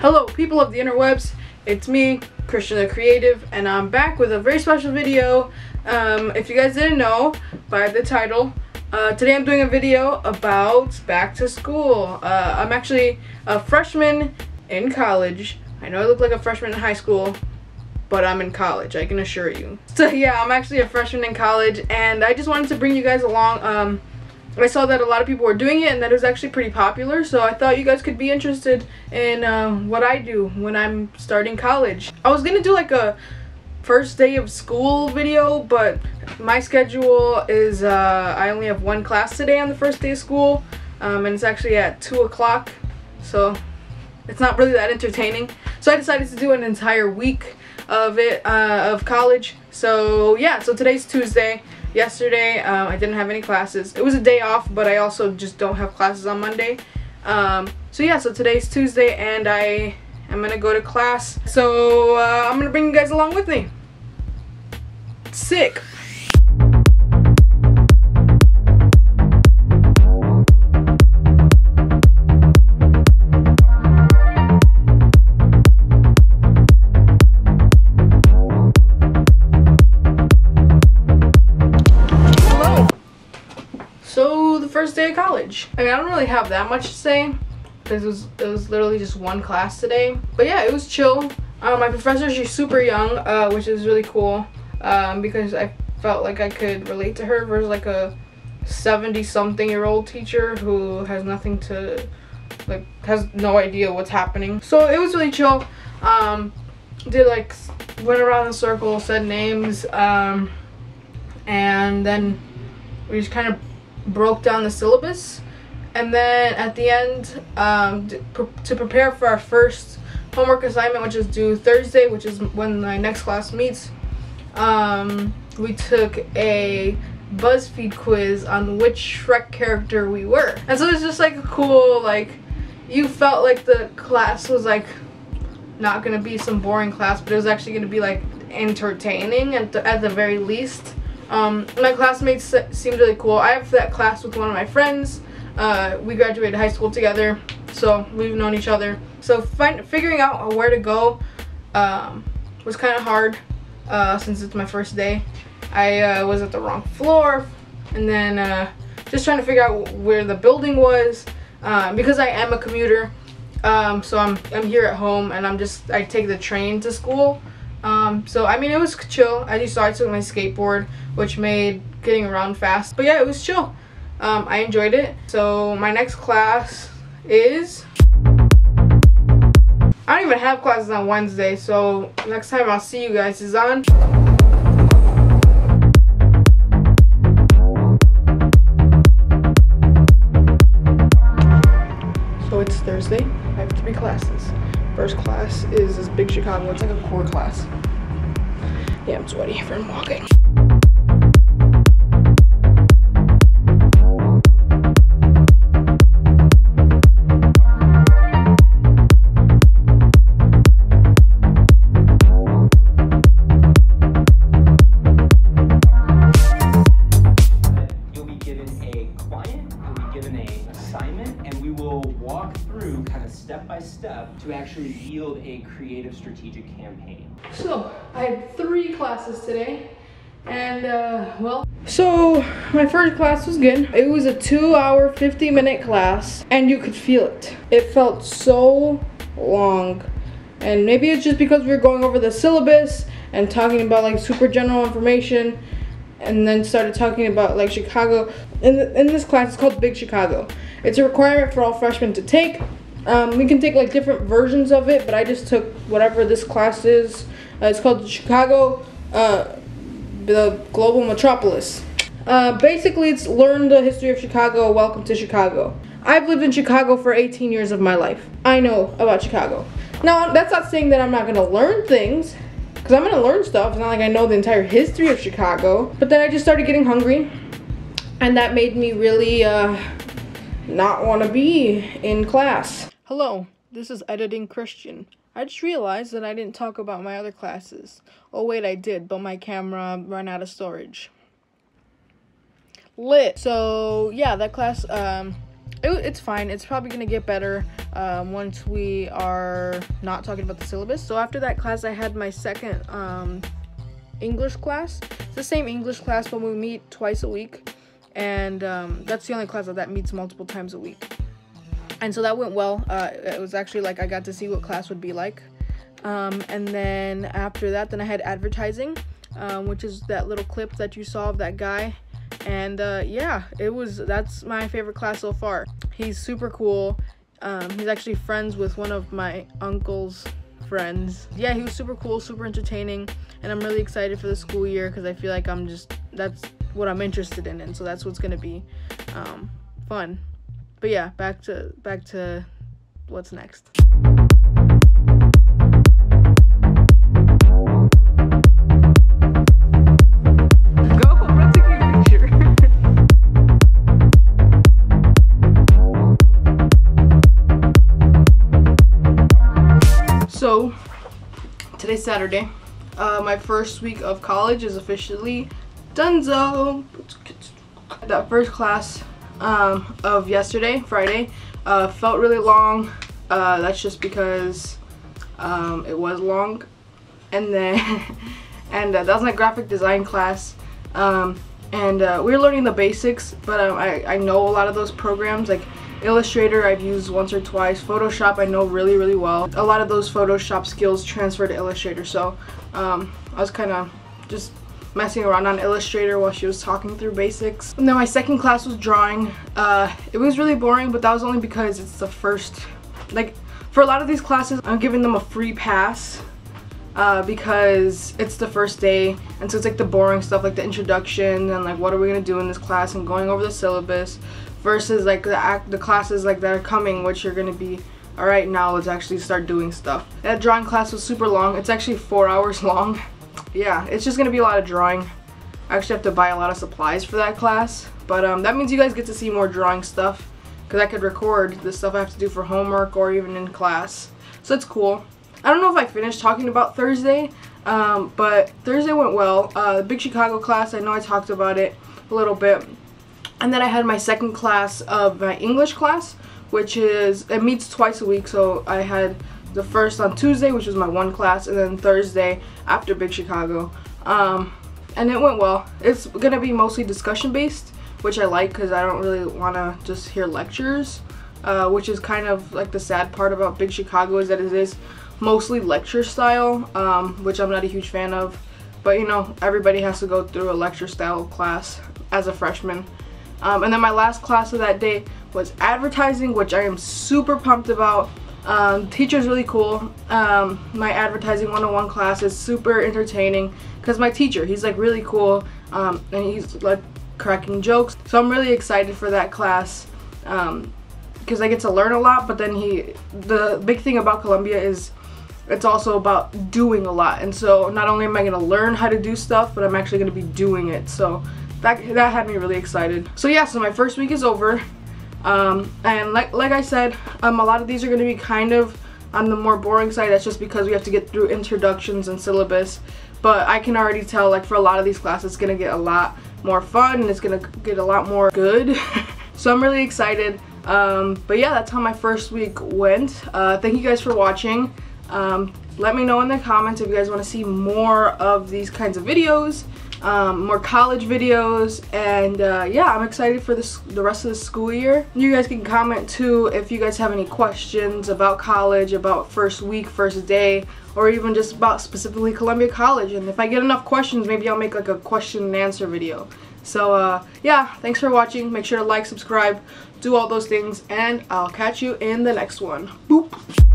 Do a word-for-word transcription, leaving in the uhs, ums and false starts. Hello people of the interwebs, it's me, Christian the Creative, and I'm back with a very special video. Um, if you guys didn't know by the title, uh, today I'm doing a video about back to school. Uh, I'm actually a freshman in college. I know I look like a freshman in high school, but I'm in college, I can assure you. So yeah, I'm actually a freshman in college, and I just wanted to bring you guys along. Um, I saw that a lot of people were doing it and that it was actually pretty popular, so I thought you guys could be interested in uh, what I do when I'm starting college. I was gonna do like a first day of school video, but my schedule is uh, I only have one class today on the first day of school, um, and it's actually at two o'clock, so it's not really that entertaining. So I decided to do an entire week of it, uh, of college. So yeah, so today's Tuesday. Yesterday, um, I didn't have any classes. It was a day off, but I also just don't have classes on Monday. Um, so yeah, so today's Tuesday, and I am gonna go to class. So uh, I'm gonna bring you guys along with me. Sick. First day of college. I mean, I don't really have that much to say because it was, it was literally just one class today. But yeah, it was chill. Um, my professor, she's super young, uh, which is really cool um, because I felt like I could relate to her versus like a seventy something year old teacher who has nothing to, like, has no idea what's happening. So it was really chill. Um, did like, went around the circle, said names, um, and then we just kind of broke down the syllabus, and then at the end um, to prepare for our first homework assignment, which is due Thursday, which is when my next class meets, um, we took a BuzzFeed quiz on which Shrek character we were. And so it's just like a cool, like, you felt like the class was like not gonna be some boring class, but it was actually gonna be like entertaining at the, at the very least. Um, my classmates seemed really cool. I have that class with one of my friends. Uh, we graduated high school together, so we've known each other. So find, figuring out where to go um, was kind of hard uh, since it's my first day. I uh, was at the wrong floor, and then uh, just trying to figure out where the building was uh, because I am a commuter. Um, so I'm I'm here at home, and I'm just I take the train to school. Um, so I mean, it was chill. As you saw, I took my skateboard, which made getting around fast. But yeah, it was chill. Um, I enjoyed it. So my next class is... I don't even have classes on Wednesday, so next time I'll see you guys is on... So it's Thursday. I have three classes. First class is this Big Chicago. It's like a core class. Yeah, I'm sweaty from walking. You'll be given a client, you'll be given an assignment, and we will walk through kind of step by step to actually yield a creative strategic campaign. So I had three classes today, and uh, well, so my first class was good. It was a two hour fifty minute class, and you could feel it. It felt so long, and maybe it's just because we were going over the syllabus and talking about like super general information, and then started talking about like Chicago. In, the, in this class, it's called Big Chicago. It's a requirement for all freshmen to take. Um, we can take like different versions of it, but I just took whatever this class is. Uh, it's called Chicago, uh, the Global Metropolis. Uh, basically, it's learn the history of Chicago, welcome to Chicago. I've lived in Chicago for eighteen years of my life. I know about Chicago. Now, that's not saying that I'm not gonna learn things, because I'm gonna learn stuff. It's not like I know the entire history of Chicago. But then I just started getting hungry, and that made me really uh, not want to be in class. Hello, this is Editing Christian. I just realized that I didn't talk about my other classes. Oh wait, I did, but my camera ran out of storage. Lit. So yeah, that class um, it, it's fine. It's probably going to get better um, once we are not talking about the syllabus. So after that class, I had my second um, English class. It's the same English class, but we meet twice a week. And um, that's the only class that, that meets multiple times a week. And so that went well. Uh, it was actually like I got to see what class would be like. Um, and then after that, then I had advertising, um, which is that little clip that you saw of that guy. And uh, yeah, it was, that's my favorite class so far. He's super cool. Um, he's actually friends with one of my uncle's friends. Yeah, he was super cool, super entertaining. And I'm really excited for the school year because I feel like I'm just, that's what I'm interested in. And so that's what's going to be um, fun. But yeah, back to, back to what's next. So, today's Saturday. Uh, my first week of college is officially donezo. That first class um, of yesterday, Friday, uh, felt really long. Uh, that's just because um, it was long. And then, and uh, that was my graphic design class. Um, and uh, we were learning the basics, but um, I, I know a lot of those programs, like Illustrator I've used once or twice. Photoshop I know really really well. A lot of those Photoshop skills transfer to Illustrator, so um, I was kind of just messing around on Illustrator while she was talking through basics. And then my second class was drawing. Uh, it was really boring, but that was only because it's the first, like for a lot of these classes I'm giving them a free pass uh, because it's the first day, and so it's like the boring stuff, like the introduction and like what are we gonna do in this class and going over the syllabus. Versus like the act, the classes like that are coming, which you're gonna be, all right, now let's actually start doing stuff. That drawing class was super long. It's actually four hours long. Yeah, it's just gonna be a lot of drawing. I actually have to buy a lot of supplies for that class, but um, that means you guys get to see more drawing stuff because I could record the stuff I have to do for homework or even in class. So it's cool. I don't know if I finished talking about Thursday, um, but Thursday went well. Uh, the Big Chicago class, I know I talked about it a little bit. And then I had my second class of my English class, which is, it meets twice a week. So I had the first on Tuesday, which was my one class, and then Thursday after Big Chicago. Um, and it went well. It's going to be mostly discussion based, which I like because I don't really want to just hear lectures, uh, which is kind of like the sad part about Big Chicago is that it is mostly lecture style, um, which I'm not a huge fan of. But you know, everybody has to go through a lecture style class as a freshman. Um, and then my last class of that day was advertising, which I am super pumped about. Um, teacher's really cool. Um, my advertising one oh one class is super entertaining because my teacher, he's like really cool, um, and he's like cracking jokes. So I'm really excited for that class because um, I get to learn a lot, but then he, the big thing about Columbia is it's also about doing a lot. And so not only am I going to learn how to do stuff, but I'm actually going to be doing it. So That, that had me really excited. So yeah, so my first week is over. Um, and like, like I said, um, a lot of these are going to be kind of on the more boring side. That's just because we have to get through introductions and syllabus. But I can already tell, like for a lot of these classes, it's going to get a lot more fun and it's going to get a lot more good. So I'm really excited. Um, but yeah, that's how my first week went. Uh, thank you guys for watching. Um, let me know in the comments if you guys want to see more of these kinds of videos. Um, more college videos, and uh, yeah, I'm excited for this, the rest of the school year. You guys can comment too if you guys have any questions about college, about first week, first day, or even just about specifically Columbia College. And if I get enough questions, maybe I'll make like a question and answer video. So uh, yeah, thanks for watching. Make sure to like, subscribe, do all those things, and I'll catch you in the next one. Boop!